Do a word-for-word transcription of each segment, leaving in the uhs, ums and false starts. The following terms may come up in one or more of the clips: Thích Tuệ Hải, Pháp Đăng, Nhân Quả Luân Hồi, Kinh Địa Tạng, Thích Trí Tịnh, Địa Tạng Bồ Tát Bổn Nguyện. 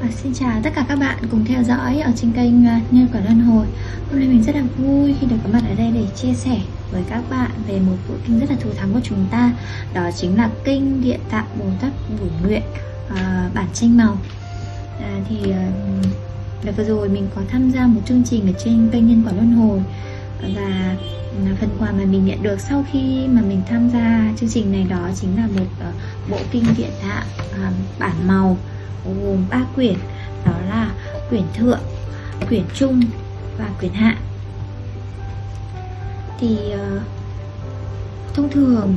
À, xin chào tất cả các bạn cùng theo dõi ở trên kênh Nhân Quả Luân Hồi. Hôm nay mình rất là vui khi được có mặt ở đây để chia sẻ với các bạn về một bộ kinh rất là thù thắng của chúng ta. Đó chính là kinh Địa Tạng Bồ Tát Bổn Nguyện, à, bản tranh màu. à, Thì đợt vừa rồi mình có tham gia một chương trình ở trên kênh Nhân Quả Luân Hồi, và phần quà mà mình nhận được sau khi mà mình tham gia chương trình này đó chính là một uh, bộ kinh Địa Tạng uh, bản màu gồm ba quyển, đó là quyển thượng, quyển trung và quyển hạ. Thì uh, thông thường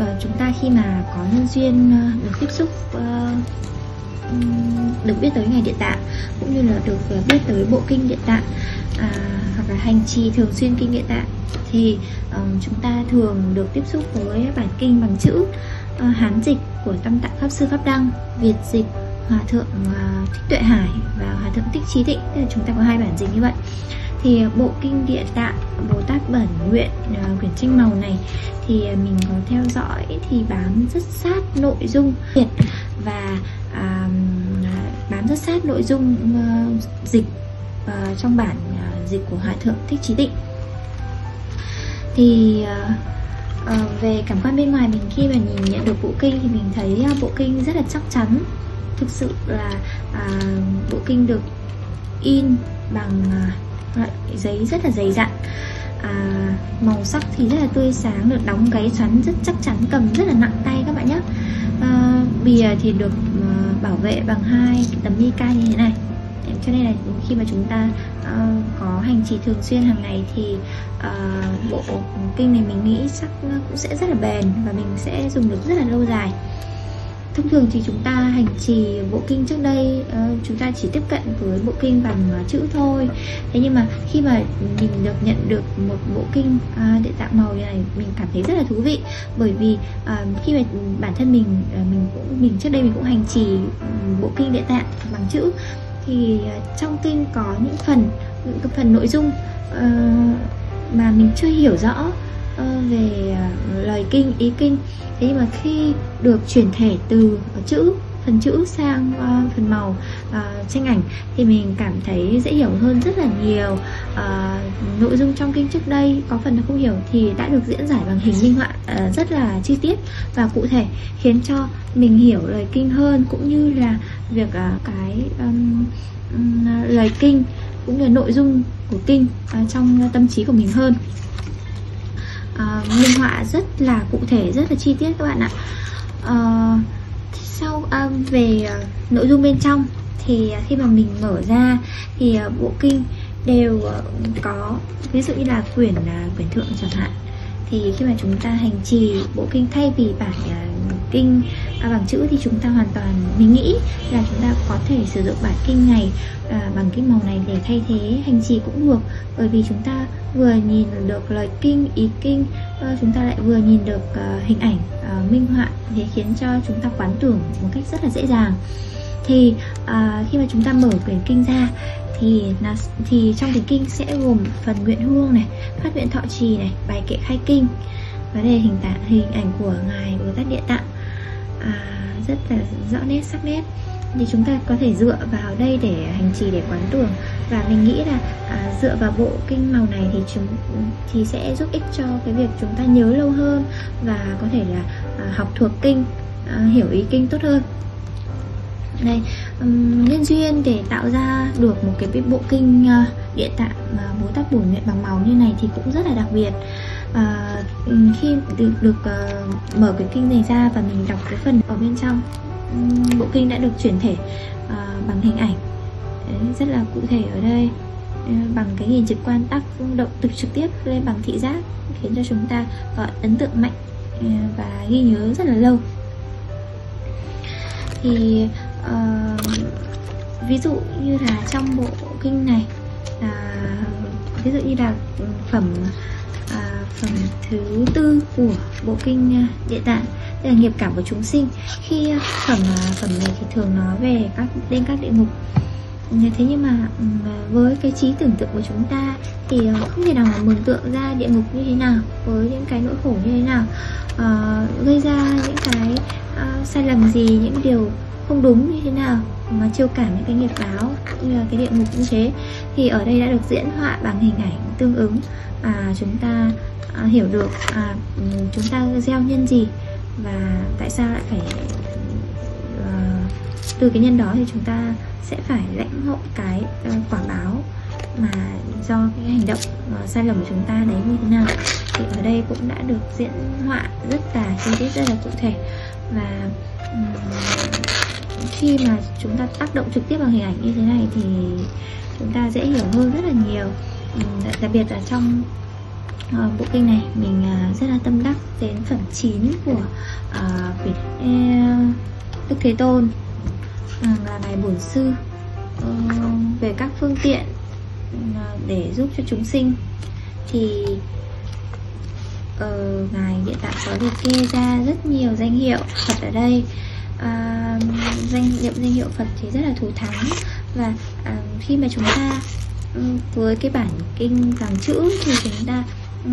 uh, chúng ta khi mà có nhân duyên uh, được tiếp xúc, uh, được biết tới ngày Địa Tạng cũng như là được biết tới bộ kinh Địa Tạng, à, hoặc là hành trì thường xuyên kinh Địa Tạng, thì um, chúng ta thường được tiếp xúc với bản kinh bằng chữ uh, Hán dịch của Tam Tạng Pháp Sư Pháp Đăng, Việt dịch Hòa Thượng uh, Thích Tuệ Hải và Hòa Thượng Thích Trí Tịnh. Tức là chúng ta có hai bản dịch như vậy. Thì bộ kinh Địa Tạng Bồ Tát Bổn Nguyện, uh, quyển tranh màu này thì mình có theo dõi thì bám rất sát nội dung Việt và À, bám rất sát nội dung uh, dịch uh, trong bản uh, dịch của Hòa Thượng Thích Trí Tịnh. Thì uh, uh, về cảm quan bên ngoài, mình khi mà nhìn nhận được bộ kinh thì mình thấy uh, bộ kinh rất là chắc chắn. Thực sự là uh, bộ kinh được in bằng uh, loại giấy rất là dày dặn, uh, màu sắc thì rất là tươi sáng, được đóng gáy xoắn rất chắc chắn, cầm rất là nặng tay các bạn nhé. Uh, bìa thì được uh, bảo vệ bằng hai tấm ni ca như thế này, cho nên là khi mà chúng ta uh, có hành trì thường xuyên hàng ngày thì uh, bộ kinh này mình nghĩ chắc cũng sẽ rất là bền và mình sẽ dùng được rất là lâu dài. Thông thường thì chúng ta hành trì bộ kinh trước đây, uh, chúng ta chỉ tiếp cận với bộ kinh bằng uh, chữ thôi. Thế nhưng mà khi mà mình được nhận được một bộ kinh uh, Địa Tạng màu như này, mình cảm thấy rất là thú vị. Bởi vì uh, khi mà bản thân mình, uh, mình cũng mình trước đây mình cũng hành trì uh, bộ kinh Địa Tạng bằng chữ, thì uh, trong kinh có những phần những cái phần nội dung uh, mà mình chưa hiểu rõ về lời kinh, ý kinh. Thế nhưng mà khi được chuyển thể từ chữ phần chữ sang uh, phần màu uh, tranh ảnh thì mình cảm thấy dễ hiểu hơn rất là nhiều. Uh, nội dung trong kinh trước đây có phần là không hiểu thì đã được diễn giải bằng hình minh họa uh, rất là chi tiết và cụ thể, khiến cho mình hiểu lời kinh hơn, cũng như là việc uh, cái um, um, lời kinh cũng như nội dung của kinh uh, trong tâm trí của mình hơn. À, minh họa rất là cụ thể, rất là chi tiết các bạn ạ. à, Sau à, về à, nội dung bên trong thì à, khi mà mình mở ra thì à, bộ kinh đều à, có, ví dụ như là quyển à, quyển thượng chẳng hạn, thì khi mà chúng ta hành trì bộ kinh thay vì bản à, kinh à, bằng chữ thì chúng ta hoàn toàn, mình nghĩ là chúng ta có thể sử dụng bản kinh này à, bằng cái màu này để thay thế hành trì cũng được. Bởi vì chúng ta vừa nhìn được lời kinh, ý kinh, à, chúng ta lại vừa nhìn được à, hình ảnh à, minh họa, thế khiến cho chúng ta quán tưởng một cách rất là dễ dàng. Thì à, khi mà chúng ta mở quyển kinh ra thì thì trong quyển kinh sẽ gồm phần nguyện hương này, phát nguyện thọ trì này, bài kệ khai kinh, và đây hình tả hình ảnh của ngài Bồ Tát Địa Tạng, à, rất là rõ nét, sắc nét. Thì chúng ta có thể dựa vào đây để hành trì, để quán tưởng, và mình nghĩ là à, dựa vào bộ kinh màu này thì chúng thì sẽ giúp ích cho cái việc chúng ta nhớ lâu hơn và có thể là à, học thuộc kinh, à, hiểu ý kinh tốt hơn. Đây, um, nhân duyên để tạo ra được một cái bộ kinh uh, Địa Tạng uh, Bồ Tát Bổn Nguyện bằng màu như này thì cũng rất là đặc biệt. Uh, khi được, được uh, mở cái kinh này ra và mình đọc cái phần ở bên trong, um, bộ kinh đã được chuyển thể uh, bằng hình ảnh. Đấy, rất là cụ thể ở đây, uh, bằng cái nhìn trực quan tác động từ trực tiếp lên bằng thị giác, khiến cho chúng ta uh, ấn tượng mạnh uh, và ghi nhớ rất là lâu. Thì Uh, ví dụ như là trong bộ kinh này, à, ví dụ như là phẩm à, phẩm thứ tư của bộ kinh Địa Tạng, là nghiệp cảm của chúng sinh. Khi phẩm phẩm này thì thường nói về các đến các địa ngục. Thế nhưng mà với cái trí tưởng tượng của chúng ta thì không thể nào mà mường tượng ra địa ngục như thế nào, với những cái nỗi khổ như thế nào, à, gây ra những cái à, sai lầm gì, những điều không đúng như thế nào, nó chiêu cảm những cái nghiệp báo, cũng như là cái địa ngục như thế. Thì ở đây đã được diễn họa bằng hình ảnh tương ứng, à, chúng ta à, hiểu được à, chúng ta gieo nhân gì và tại sao lại phải à, từ cái nhân đó thì chúng ta sẽ phải lãnh hộ cái à, quả báo mà do cái hành động à, sai lầm của chúng ta đấy như thế nào. Thì ở đây cũng đã được diễn họa rất là chi tiết, rất là cụ thể. Và khi mà chúng ta tác động trực tiếp bằng hình ảnh như thế này thì chúng ta dễ hiểu hơn rất là nhiều. Đặc biệt là trong bộ kinh này mình rất là tâm đắc đến phần chín của Việt Đức Thế Tôn, là bài bổn sư về các phương tiện để giúp cho chúng sinh. Thì Ờ, Ngài Địa Tạng có liệt kê ra rất nhiều danh hiệu Phật ở đây. à, Danh hiệu danh hiệu Phật thì rất là thù thắng. Và à, khi mà chúng ta với cái bản kinh dòng chữ thì chúng ta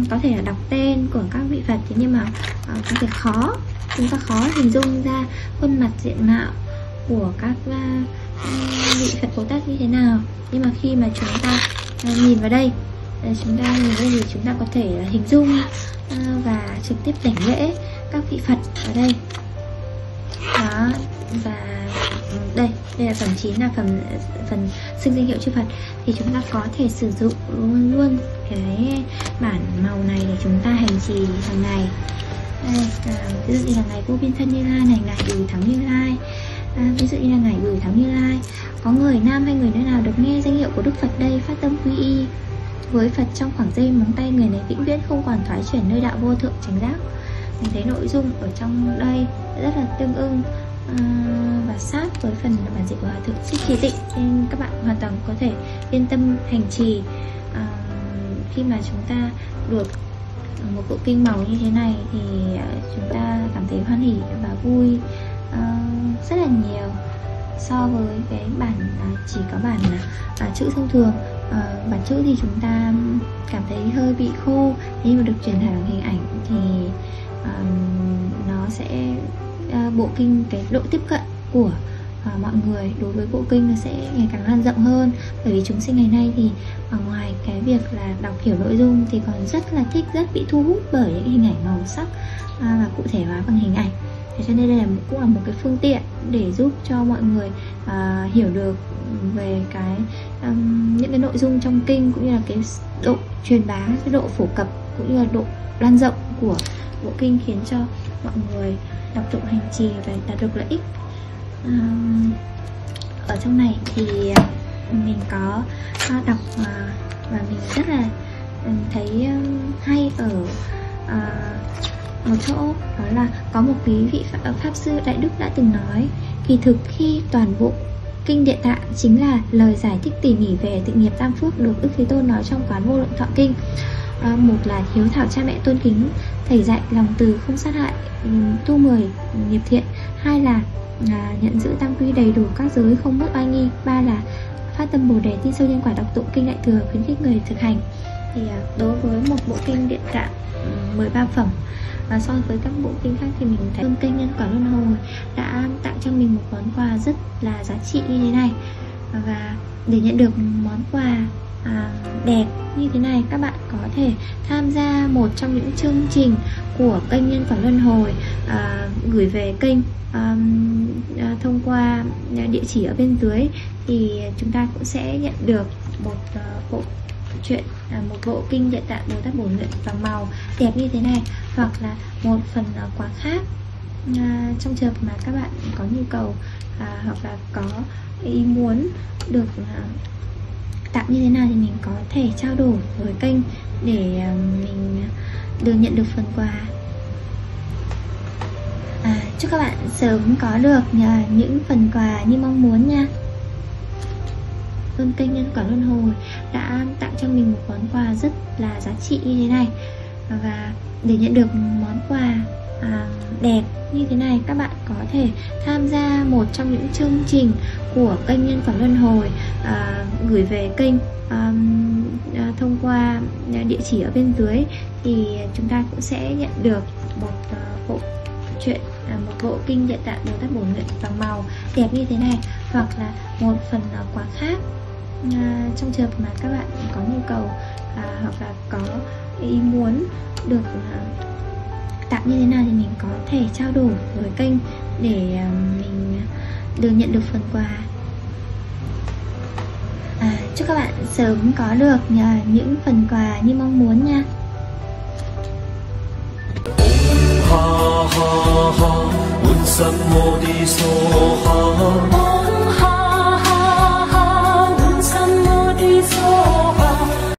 có thể là đọc tên của các vị Phật. Thế nhưng mà à, có thể khó, chúng ta khó hình dung ra khuôn mặt diện mạo của các à, vị Phật Bồ Tát như thế nào. Nhưng mà khi mà chúng ta à, nhìn vào đây, chúng ta nhìn đây thì chúng ta có thể là hình dung và trực tiếp đảnh lễ các vị Phật ở đây. Đó, và đây đây là phần chín, là phần phần xưng danh hiệu chư Phật. Thì chúng ta có thể sử dụng luôn luôn cái bản màu này để chúng ta hành trì hàng ngày. À, ví dụ như là ngày Vô Biên Thân Như Lai này, ngày Bửu Thắng Như Lai, à, ví dụ như là ngày Bửu Thắng Như Lai. Có người nam hay người nơi nào được nghe danh hiệu của Đức Phật đây, phát tâm quy y với Phật trong khoảng giây móng tay, người này vĩnh viễn không còn thoái chuyển nơi đạo vô thượng chánh giác. Mình thấy nội dung ở trong đây rất là tương ưng uh, và sát với phần bản dịch của Hòa Thượng Thích Trí Tịnh, nên các bạn hoàn toàn có thể yên tâm hành trì. Uh, khi mà chúng ta được một bộ kinh màu như thế này thì chúng ta cảm thấy hoan hỉ và vui uh, rất là nhiều so với cái bản uh, chỉ có bản uh, chữ thông thường. À, bản chữ thì chúng ta cảm thấy hơi bị khô, nhưng mà được truyền tải bằng hình ảnh thì um, nó sẽ uh, bộ kinh, cái độ tiếp cận của uh, mọi người đối với bộ kinh nó sẽ ngày càng lan rộng hơn. Bởi vì chúng sinh ngày nay thì ở ngoài cái việc là đọc hiểu nội dung thì còn rất là thích, rất bị thu hút bởi những hình ảnh màu sắc uh, và cụ thể hóa bằng hình ảnh. Thế cho nên đây là một, cũng là một cái phương tiện để giúp cho mọi người uh, hiểu được về cái um, những cái nội dung trong kinh, cũng như là cái độ truyền bá, cái độ phổ cập cũng như là độ lan rộng của bộ kinh, khiến cho mọi người đọc tụng hành trì và đạt được lợi ích. Um, ở trong này thì mình có uh, đọc uh, và mình rất là um, thấy um, hay ở uh, một chỗ, đó là có một quý vị pháp, pháp sư đại đức đã từng nói, kỳ thực khi toàn bộ Kinh Địa Tạng chính là lời giải thích tỉ mỉ về tịnh nghiệp tam phước được Đức Thế Tôn nói trong Quán Vô Lượng Thọ Kinh. À, một là hiếu thảo cha mẹ tôn kính, thầy dạy lòng từ không sát hại, tu mười nghiệp thiện. Hai là à, nhận giữ tam quy đầy đủ các giới, không mất oai nghi. Ba là phát tâm bồ đề, tin sâu nhân quả, đọc tụng kinh đại thừa, khuyến khích người thực hành. Thì à, đối với một bộ kinh Địa Tạng mười ba phẩm, và so với các bộ kinh khác thì mình thấy kênh Nhân Quả Luân Hồi đã tặng cho mình một món quà rất là giá trị như thế này. Và để nhận được món quà à, đẹp như thế này, các bạn có thể tham gia một trong những chương trình của kênh Nhân Quả Luân Hồi, à, gửi về kênh à, thông qua địa chỉ ở bên dưới, thì chúng ta cũng sẽ nhận được một uh, bộ chuyện là một bộ kinh Địa Tạng Bồ Tát Bổn Nguyện và màu đẹp như thế này, hoặc là một phần quà khác à, trong trường hợp mà các bạn có nhu cầu à, hoặc là có ý muốn được à, tặng như thế nào thì mình có thể trao đổi với kênh để à, mình được nhận được phần quà. À, chúc các bạn sớm có được à, những phần quà như mong muốn nha. Kênh Nhân Quả Luân Hồi đã tặng cho mình một món quà rất là giá trị như thế này, và để nhận được món quà à, đẹp như thế này, các bạn có thể tham gia một trong những chương trình của kênh Nhân Quả Luân Hồi, à, gửi về kênh à, thông qua địa chỉ ở bên dưới, thì chúng ta cũng sẽ nhận được một bộ chuyện một bộ kinh Địa Tạng Bồ Tát Bổn Nguyện bằng màu đẹp như thế này, hoặc là một phần quà khác trong trường hợp mà các bạn có nhu cầu hoặc là có ý muốn được tặng như thế nào thì mình có thể trao đổi với kênh để mình được nhận được phần quà. À, chúc các bạn sớm có được những phần quà như mong muốn nha. Ha ha ha,